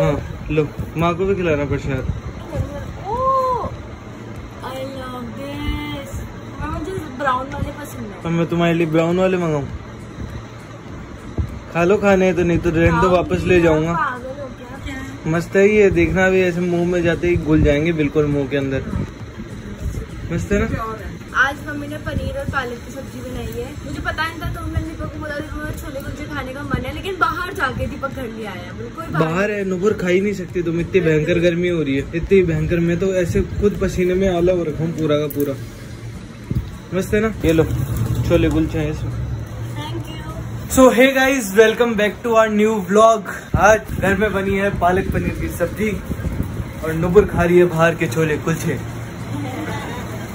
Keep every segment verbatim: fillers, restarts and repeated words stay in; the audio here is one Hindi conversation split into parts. हाँ लो, माँ को भी खिलाना प्रसाद। ब्राउन वाले पसंद है। मैं तुम्हारे लिए ब्राउन वाले मंगाऊं? खा लो खाने तो, नहीं तो रहने दो, वापस ले जाऊंगा। मस्त है ये, देखना भी ऐसे मुंह में जाते ही घुल जाएंगे बिल्कुल मुंह के अंदर। मस्त है ना? आज मम्मी ने पनीर और पालक की सब्जी बनाई है। मुझे पता नहीं था, तो मैंने दीपक को बोला कि छोले कुलचे खाने का मन है, लेकिन बाहर जाके दीपक घर ले आया। बिल्कुल बाहर है, नुपुर खा ही नहीं सकती तुम, इतनी भयंकर गर्मी हो रही है, इतनी भयंकर। मैं तो ऐसे खुद पसीने में आला हो रखा हूँ पूरा का पूरा। मस्त है ना? ये लो छोले कुलचे हैं इसमें। Thank you. So hey guys, welcome back to our new vlog. आज घर में बनी है पालक पनीर की सब्जी और नुपुर खा रही है बाहर के छोले कुलचे।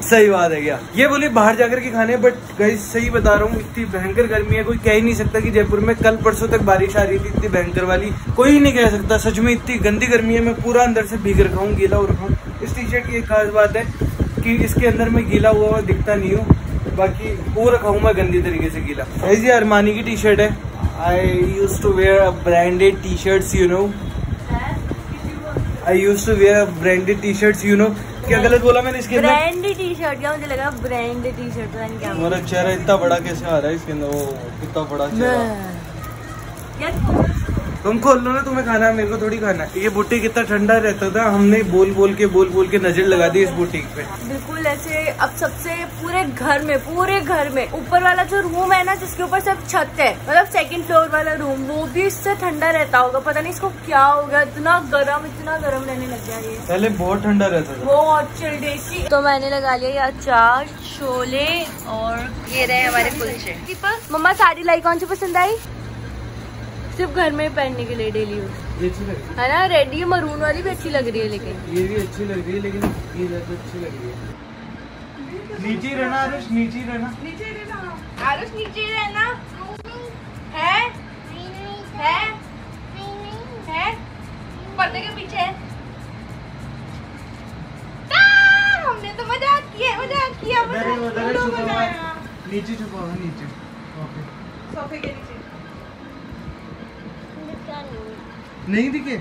सही बात है क्या? ये बोली बाहर जाकर के खाने, बट गाइस सही बता रहा हूँ, इतनी भयंकर गर्मी है, कोई कह ही नहीं सकता कि जयपुर में कल परसों तक बारिश आ रही थी इतनी भयंकर वाली, कोई नहीं कह सकता। सच में इतनी गंदी गर्मी है, मैं पूरा अंदर से भीग रखा हूँ, गीला हो रखा हूँ। इस टी शर्ट की एक खास बात है कि इसके अंदर मैं गीला हुआ हुआ दिखता नहीं हूँ, बाकी वो रखा हूँ मैं गंदी तरीके से गीला। ऐसी अरमानी की टी शर्ट है। I use to wear branded T shirts you know, I use to wear branded T shirts you know. क्या गलत बोला मैंने? इसके ब्रांडेड टी शर्ट क्या? मुझे लगा ब्रांडेड टी शर्ट। मेरा चेहरा इतना बड़ा कैसे आ रहा है इसके अंदर? वो इतना बड़ा चेहरा। तुम खोल लो ना, तुम्हें खाना है, मेरे को थोड़ी खाना है। ये बुटीक कितना ठंडा रहता था, हमने बोल बोल के बोल बोल के नजर लगा दी इस बुटीक पे। बिल्कुल ऐसे अब सबसे पूरे घर में, पूरे घर में ऊपर वाला जो रूम है ना, जिसके ऊपर सब छत है, मतलब सेकंड फ्लोर वाला रूम, वो भी इससे ठंडा रहता होगा। पता नहीं इसको क्या हो गया, इतना गर्म, इतना गर्म रहने लग गया ये। पहले बहुत ठंडा रहता था, बहुत चिल्ड एसी। तो मैंने लगा लिया ये अचार, छोले और ये रहे हमारे कुलचे। मम्मा साड़ी लाई, कौन सी पसंद आई? सिर्फ घर में पहनने के लिए डेली यूज है ना। रेड ये मरून वाली भी अच्छी लग रही है, लेकिन ये भी अच्छी लग रही है, लेकिन ये ज्यादा अच्छी लग रही है। नीचे रहना आरुष, नीचे रहना, नीचे रहना आरुष, नीचे रहना। है है है पर्दे के पीछे है। हमने तो मजाक किया, मजाक किया, नीचे छुपा हुआ, नीचे सोफे के नीचे। नहीं दिखे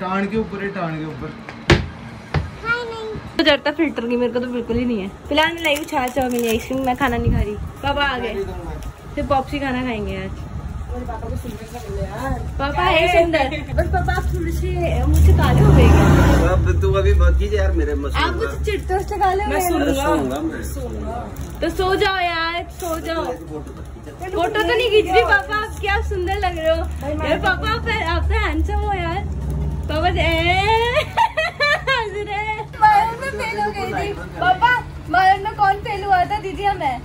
टाण के ऊपर है, टाण के ऊपर। नहीं डरता फिल्टर की, मेरे को तो बिल्कुल ही नहीं है। फिलहाल मैं लाई छाछ, चाउमीन, आइसक्रीम, मैं खाना नहीं खा रही। पापा आ गए, फिर पॉप्सी खाना खाएंगे आज। पापा को यार, पापा है सुंदर, बस पापा आप थोड़े से मुझसे काले हो गए। आप कुछ चिट्टों से काले हो गए, तो सो जाओ यार, सो जाओ। फोटो तो नहीं खींच रही पापा आपकी, आप सुंदर लग रहे हो यार। पापा आप तो हैंडसम हो यार। पापा में फेल हो गई थी। पापा मायरन में कौन फेल हुआ था? दीदी हमें।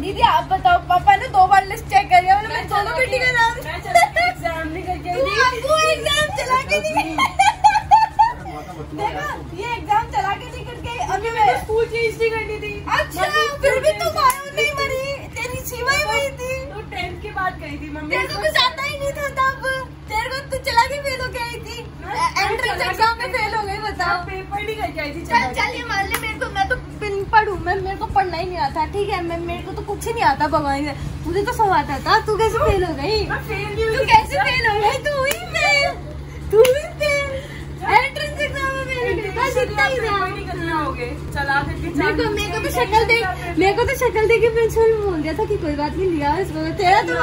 दीदी आप बताओ, पापा ने दो बार लिस्ट चेक कर लिया, मैं दोनों बेटी का नाम एग्जाम नहीं करके एग्जाम चला के नहीं देखा, ये एग्जाम चला के नहीं करके अभी मैं स्कूल की हिस्ट्री करनी थी। अच्छा फिर भी तू मायूस नहीं बनी, तेरी शिवा ही बनी थी। तो टेंथ के बाद गई थी मम्मी, तेरे को कुछ आता ही नहीं था तब, तेरे को तू चला के फेल हो गई थी, एंट्रेंस एग्जाम में फेल हो गई। बताओ पेपर नहीं करके आई थी। चल चलिए मान ले, मेरे को मैं तो पढ़ू, मैं मेरे को पढ़ना ही नहीं आता, ठीक है? मैं मेरे को तो कुछ ही नहीं आता भगवान से। मुझे तो सब आता था, तू कैसे फेल हो गई? मैं फेल नहीं हुई। तू कैसे फेल हो गई? तू ही फेल, तू ही फेल। एंट्रेंस एग्जाम में मेरे पास इतना ही था। चला करके मेरे को तो शक्ल देख, मेरे को तो शक्ल देख के प्रिंसिपल ने बोल दिया था कि कोई बात नहीं लिया इसमें। तेरा तो मुझे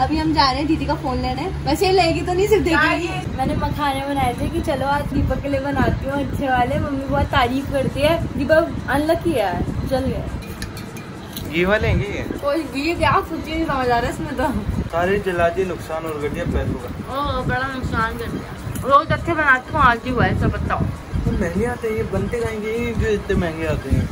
अभी हम जा रहे हैं दीदी का फोन लेने। वैसे लेगी तो नहीं, सिर्फ देखेगी। मैंने मखाने बनाए थे कि चलो आज दीपक के लिए बनाती हूँ अच्छे वाले। मम्मी बहुत तारीफ करती है। दीपक अनलकी है, चल गया। ये वाले हैं कोई भी, क्या कुछ नहीं समझ आ रहा इसमें तो। सारे जला दिए, नुकसान और कर दिया पैसों का। ओ बड़ा नुकसान कर दिया। रोज अच्छे बनाती हूँ, आज भी हुआ है, सब बताओ। महंगे आते हैं ये, बनते खाएंगे जो इतने महंगे आते हैं।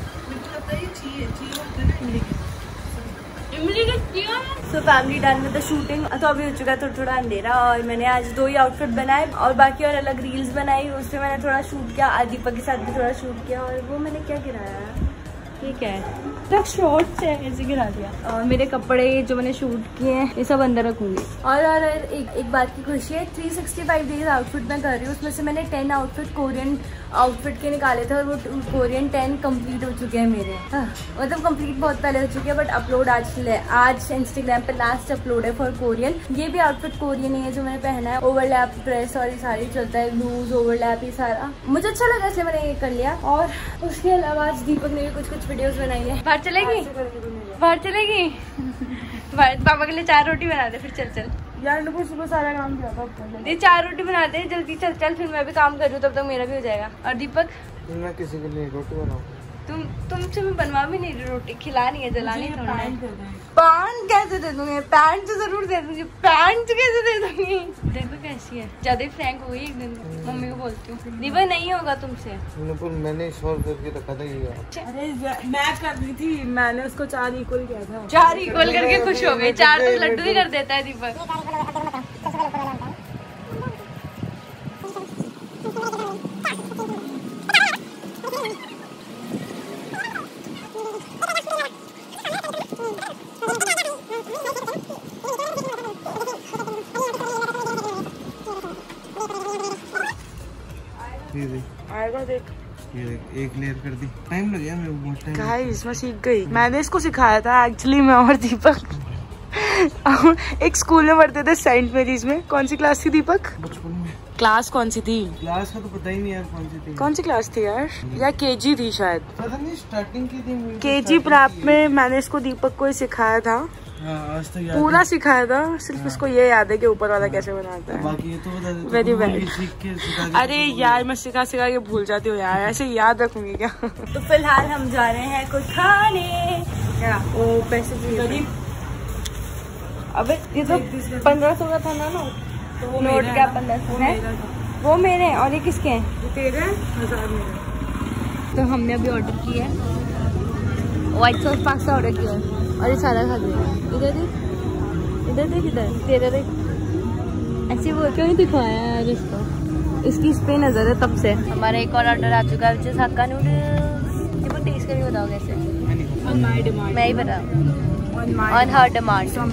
तो फैमिली डांस में तो शूटिंग तो अभी हो चुका है, थोड़ा थोड़ा अंधेरा, और मैंने आज दो ही आउटफिट बनाए और बाकी और अलग रील्स बनाई। उससे मैंने थोड़ा शूट किया, दीपक के साथ भी थोड़ा शूट किया। और वो मैंने क्या गिराया ये क्या है? तक शॉर्ट्स है, ऐसे गिरा दिया। और मेरे कपड़े जो मैंने शूट किए हैं ये सब अंदर रखूंगी। और और एक एक बात की खुशी है, three sixty five days outfit मैं कर रही हूँ, उसमें से मैंने टेन आउटफिट कोरियन आउटफिट के निकाले थे और वो कोरियन टेन कंप्लीट हो चुके हैं मेरे। हाँ। मतलब कंप्लीट बहुत पहले हो चुके हैं बट अपलोड आज आज इंस्टाग्राम पे लास्ट अपलोड है फॉर कोरियन। ये भी आउटफिट कोरियन है जो मैंने पहना है, ओवरलैप ड्रेस और ये सारी चलता है, लूज ओवरलैप ये सारा मुझे अच्छा लगा इसलिए मैंने ये कर लिया। और उसके अलावा आज दीपक ने भी कुछ कुछ वीडियोज बनाई है। बाहर चलेगी बाहर चलेगी पापा के लिए चार रोटी बना दे फिर चल चल। यार सुबह सारा काम किया था, ये चार रोटी बना दे जल्दी चल चल, फिर मैं भी काम कर रही हूँ तब तक मेरा भी हो जाएगा। और दीपक मैं किसी के लिए रोटी बनाऊँ, तुम तुमसे मैं बनवा भी नहीं रही रोटी, खिलानी है जलानी है। पैंट कैसे दे दूंगी? पैंट तो जरूर दे दूंगी, पैंट कैसे दे दूंगी? देखो कैसी है, ज्यादा फ्रैंक हो गई एक दिन, मम्मी को बोलती हूँ दीपक नहीं होगा तुमसे। मैंने रखा था ये, अरे मैं कर रही थी, मैंने उसको चार इक्वल किया था, चार इक्वल करके खुश हो गए, चार तो लड्डू ही कर देता है दीपक। ये देख आएगा, देख ये देख एक लेयर कर दी, टाइम लग गया मेरे को बहुत टाइम। गाइस मैं सीख गई, मैंने इसको सिखाया था एक्चुअली, मैं और दीपक एक स्कूल में पढ़ते थे सेंट मेरीज में। कौन सी क्लास थी दीपक बचपन में? क्लास कौन सी थी? क्लास का तो पता ही नहीं यार कौन सी थी, कौन सी क्लास थी यार, या केजी थी शायद, पता नहीं स्टार्टिंग की थी। केजी प्राप्त में मैंने इसको दीपक को ही सिखाया था, आज तो याद पूरा सिखाया था, सिर्फ इसको ये याद है कि ऊपर वाला कैसे बनाता है, बाकी ये तो बता दे। Very bad. अरे यार मैं सिखा सिखा के भूल जाती हूँ यार, ऐसे याद रखूंगी क्या? तो फिलहाल हम जा रहे हैं कुछ खाने, वो पैसे गरीब। अबे ये तो पंद्रह सौ का था ना, ना तो वो नोट क्या पंद्रह सौ है, वो मेरे हैं। और ये किसके हैं? तेरे हजार मेरे। तो हमने अभी ऑर्डर किया है, व्हाइट सॉस पास्ता ऑर्डर किया है और ये सारा खा लिया। इधर देख इधर देख इधर तेरा देख, ऐसे वो क्यों नहीं दिखाया यार इसको, इसकी इस पर नज़र है तब से। हमारा एक और ऑर्डर आ चुका है विच इज हक्का नूडल्स। देखो टेस्ट करके बताओ कैसे, मैं ही बताऊँ। On her demand.